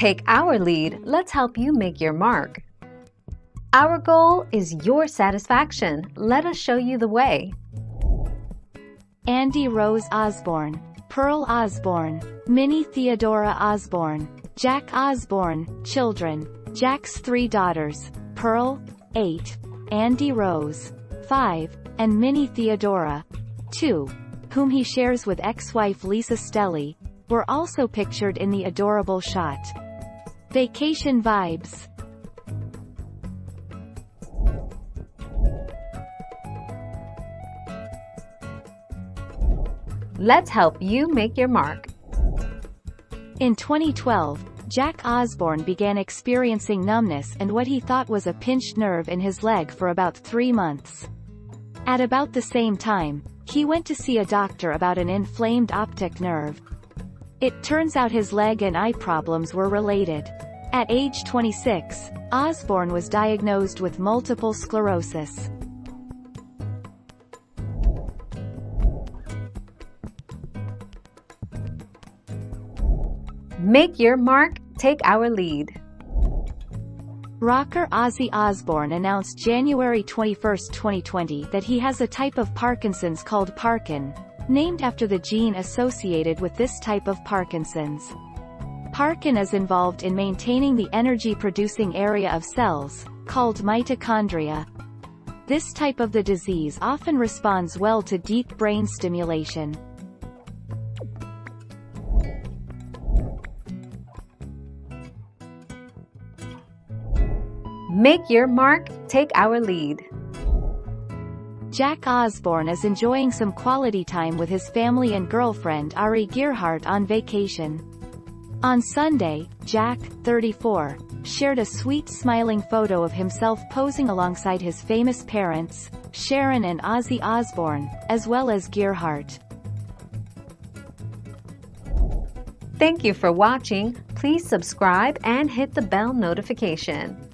Take our lead, let's help you make your mark. Our goal is your satisfaction. Let us show you the way. Andy Rose Osbourne, Pearl Osbourne, Minnie Theodora Osbourne, Jack Osbourne, children, Jack's 3 daughters, Pearl, 8, Andy Rose, 5, and Minnie Theodora, 2, whom he shares with ex-wife Lisa Stelly, were also pictured in the adorable shot. Vacation vibes. Let's help you make your mark. In 2012, Jack Osbourne began experiencing numbness and what he thought was a pinched nerve in his leg for about 3 months. At about the same time, he went to see a doctor about an inflamed optic nerve. It turns out his leg and eye problems were related. At age 26, Osbourne was diagnosed with multiple sclerosis. Make your mark, take our lead. Rocker Ozzy Osbourne announced January 21, 2020 that he has a type of Parkinson's called Parkin, named after the gene associated with this type of Parkinson's. Parkin is involved in maintaining the energy-producing area of cells, called mitochondria. This type of the disease often responds well to deep brain stimulation. Make your mark, take our lead. Jack Osbourne is enjoying some quality time with his family and girlfriend Ari Gearhart on vacation. On Sunday, Jack, 34, shared a sweet smiling photo of himself posing alongside his famous parents, Sharon and Ozzy Osbourne, as well as Gearhart. Thank you for watching. Please subscribe and hit the bell notification.